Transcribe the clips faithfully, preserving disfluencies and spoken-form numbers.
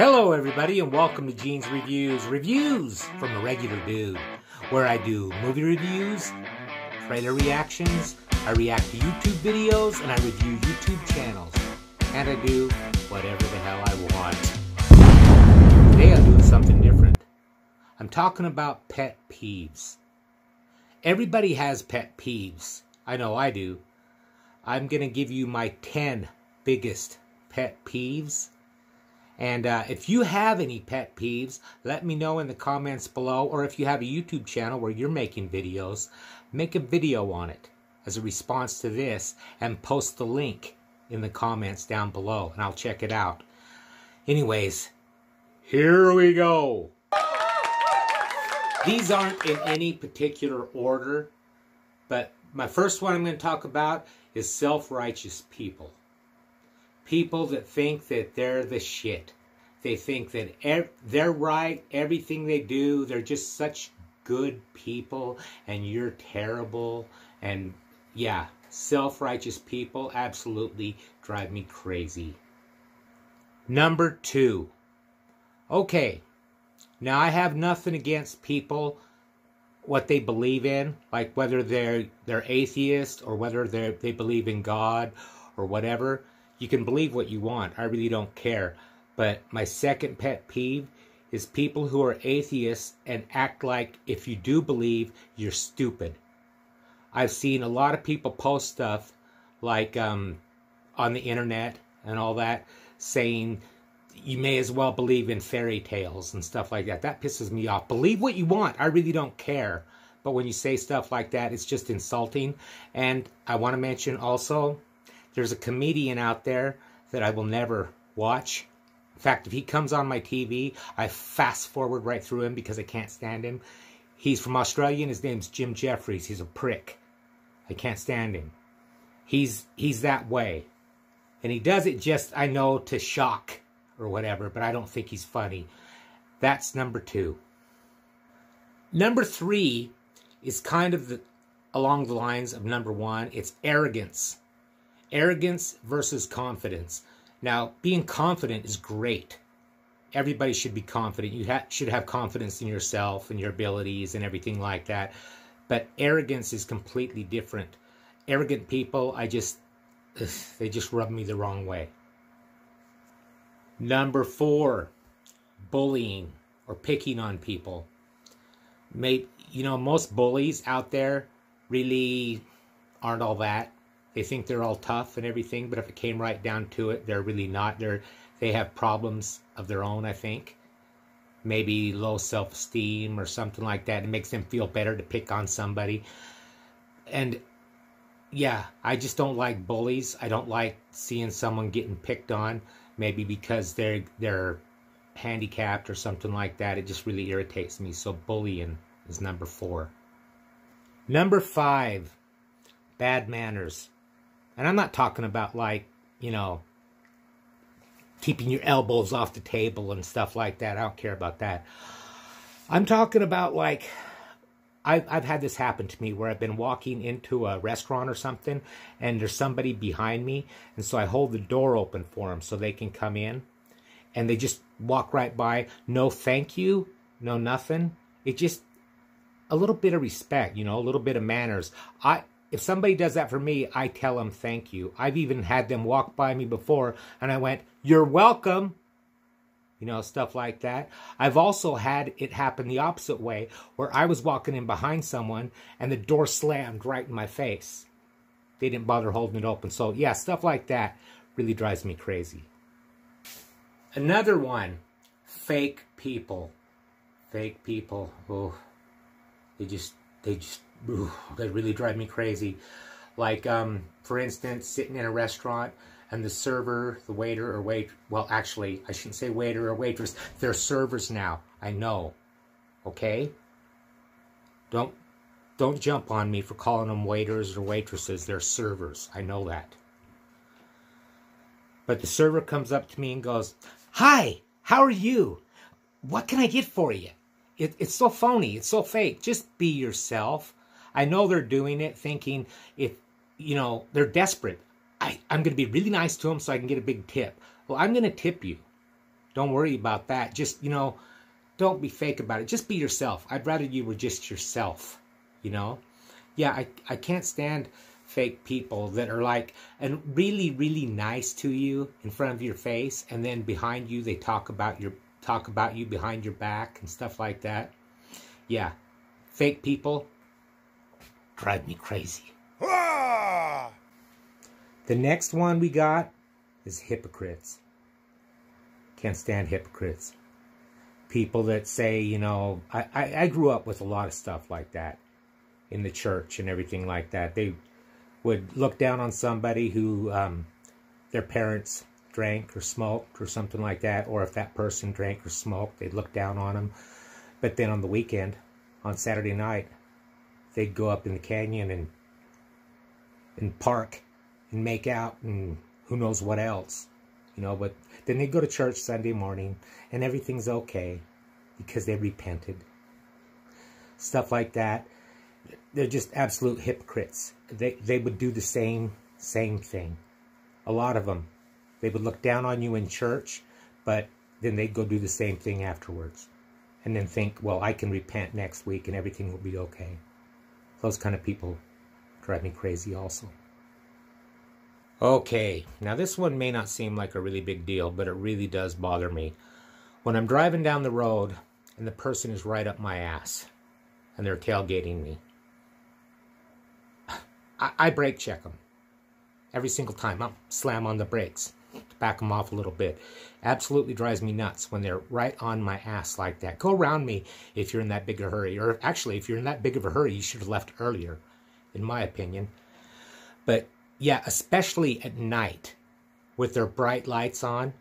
Hello everybody and welcome to Gene's Reviews, reviews from a regular dude, where I do movie reviews, trailer reactions, I react to YouTube videos, and I review YouTube channels, and I do whatever the hell I want. Today I'm doing something different. I'm talking about pet peeves. Everybody has pet peeves. I know I do. I'm going to give you my ten biggest pet peeves. And uh, if you have any pet peeves, let me know in the comments below. Or if you have a YouTube channel where you're making videos, make a video on it as a response to this and post the link in the comments down below. And I'll check it out. Anyways, here we go. These aren't in any particular order. But my first one I'm going to talk about is self-righteous people. People that think that they're the shit. They think that ev they're right, everything they do, they're just such good people, and you're terrible. And yeah, self-righteous people absolutely drive me crazy. Number two. Okay, now I have nothing against people, what they believe in, like whether they're, they're atheist or whether they're, they believe in God or whatever. You can believe what you want. I really don't care. But my second pet peeve is people who are atheists and act like if you do believe, you're stupid. I've seen a lot of people post stuff like um, on the internet and all that saying you may as well believe in fairy tales and stuff like that. That pisses me off. Believe what you want. I really don't care. But when you say stuff like that, it's just insulting. And I want to mention also, there's a comedian out there that I will never watch. In fact, if he comes on my T V, I fast forward right through him because I can't stand him. He's from Australia and his name's Jim Jeffries. He's a prick. I can't stand him. He's he's that way. And he does it just, I know, to shock or whatever, but I don't think he's funny. That's number two. Number three is kind of the, along the lines of number one. It's arrogance. Arrogance versus confidence. Now, being confident is great. Everybody should be confident. You ha should have confidence in yourself and your abilities and everything like that. But arrogance is completely different. Arrogant people, I just, ugh, they just rub me the wrong way. Number four, bullying or picking on people. Maybe, you know, most bullies out there really aren't all that. They think they're all tough and everything, but if it came right down to it, they're really not. They're, they have problems of their own, I think. Maybe low self-esteem or something like that. It makes them feel better to pick on somebody. And, yeah, I just don't like bullies. I don't like seeing someone getting picked on, maybe because they're, they're handicapped or something like that. It just really irritates me. So bullying is number four. Number five, bad manners. And I'm not talking about, like, you know, keeping your elbows off the table and stuff like that. I don't care about that. I'm talking about, like, I've, I've had this happen to me where I've been walking into a restaurant or something and there's somebody behind me. And so I hold the door open for them so they can come in. And they just walk right by. No thank you. No nothing. It just, a little bit of respect, you know, a little bit of manners. I... If somebody does that for me, I tell them thank you. I've even had them walk by me before, and I went, "You're welcome." You know, stuff like that. I've also had it happen the opposite way, where I was walking in behind someone, and the door slammed right in my face. They didn't bother holding it open. So, yeah, stuff like that really drives me crazy. Another one, fake people. Fake people. Oh, they just, they just... Ooh, they really drive me crazy. Like, um, for instance, sitting in a restaurant and the server, the waiter or wait, well, actually, I shouldn't say waiter or waitress. They're servers now. I know. Okay? Don't, don't jump on me for calling them waiters or waitresses. They're servers. I know that. But the server comes up to me and goes, "Hi, how are you? What can I get for you?" It, it's so phony. It's so fake. Just be yourself. I know they're doing it thinking if, you know, they're desperate. I, I'm going to be really nice to them so I can get a big tip. Well, I'm going to tip you. Don't worry about that. Just, you know, don't be fake about it. Just be yourself. I'd rather you were just yourself, you know? Yeah, I, I can't stand fake people that are like, and really, really nice to you in front of your face, and then behind you, they talk about your talk about you behind your back and stuff like that. Yeah, fake people drive me crazy. Ah! The next one we got is hypocrites. Can't stand hypocrites. People that say, you know, I, I, I grew up with a lot of stuff like that in the church and everything like that. They would look down on somebody who um, their parents drank or smoked or something like that. Or if that person drank or smoked, they'd look down on them. But then on the weekend, on Saturday night, they'd go up in the canyon and, and park and make out and who knows what else. You know, but then they go to church Sunday morning and everything's okay because they repented. Stuff like that. They're just absolute hypocrites. They they would do the same same thing. A lot of them. They would look down on you in church, but then they'd go do the same thing afterwards. And then think, well, I can repent next week and everything will be okay. Those kind of people drive me crazy also. Okay, now this one may not seem like a really big deal, but it really does bother me. When I'm driving down the road and the person is right up my ass and they're tailgating me, I, I brake check them every single time. I'll slam on the brakes to back them off a little bit. Absolutely drives me nuts when they're right on my ass like that. Go around me if you're in that big a hurry. Or actually, if you're in that big of a hurry, you should have left earlier, in my opinion. But yeah, especially at night with their bright lights on,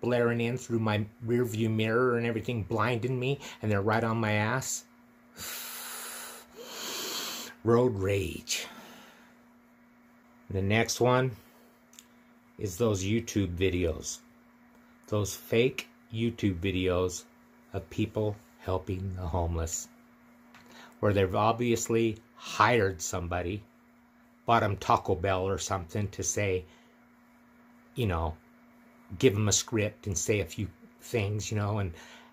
blaring in through my rear view mirror and everything, blinding me, and they're right on my ass. Road rage. The next one is those YouTube videos. Those fake YouTube videos of people helping the homeless, where they've obviously hired somebody, bought them Taco Bell or something to say, you know, give them a script and say a few things, you know, and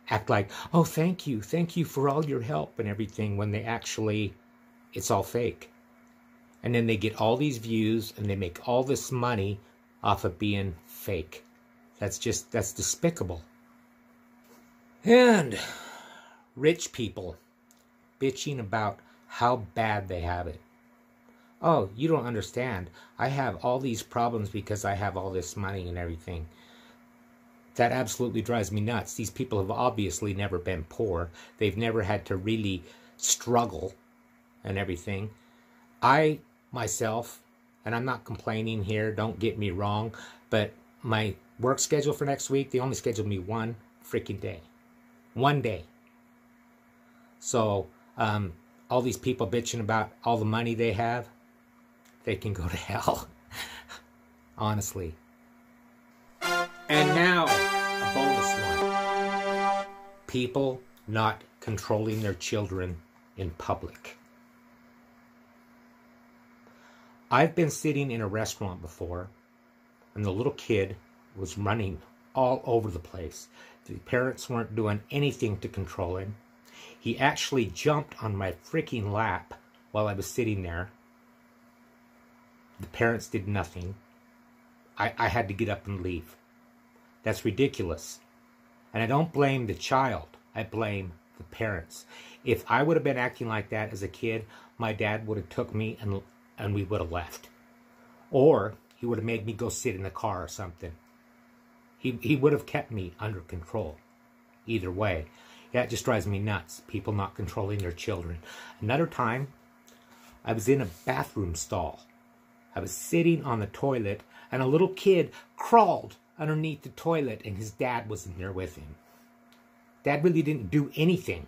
act like, oh, thank you, thank you for all your help and everything, when they actually, it's all fake. And then they get all these views and they make all this money off of being fake. That's just, that's despicable. And rich people bitching about how bad they have it. Oh, you don't understand. I have all these problems because I have all this money and everything. That absolutely drives me nuts. These people have obviously never been poor. They've never had to really struggle and everything. I, myself, and I'm not complaining here, don't get me wrong, but my work schedule for next week, they only scheduled me one freaking day. One day. So, um, all these people bitching about all the money they have, they can go to hell, honestly. And now, a bonus one. People not controlling their children in public. I've been sitting in a restaurant before, and the little kid was running all over the place. The parents weren't doing anything to control him. He actually jumped on my freaking lap while I was sitting there. The parents did nothing. I, I had to get up and leave. That's ridiculous. And I don't blame the child. I blame the parents. If I would have been acting like that as a kid, my dad would have took me and, and we would have left. Or he would have made me go sit in the car or something. He, he would have kept me under control. Either way. Yeah, it just drives me nuts. People not controlling their children. Another time, I was in a bathroom stall. I was sitting on the toilet, and a little kid crawled underneath the toilet, and his dad was in there with him. Dad really didn't do anything.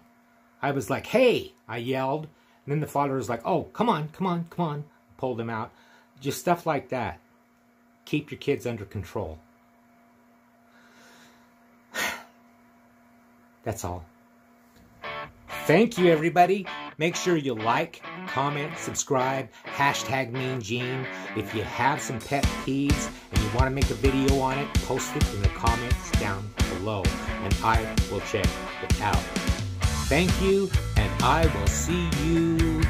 I was like, hey, I yelled. And then the father was like, oh, come on, come on, come on. I pulled him out. Just stuff like that. Keep your kids under control. That's all. Thank you, everybody. Make sure you like, comment, subscribe, hashtag Mean Gene. If you have some pet peeves and you want to make a video on it, post it in the comments down below, and I will check it out. Thank you, and I will see you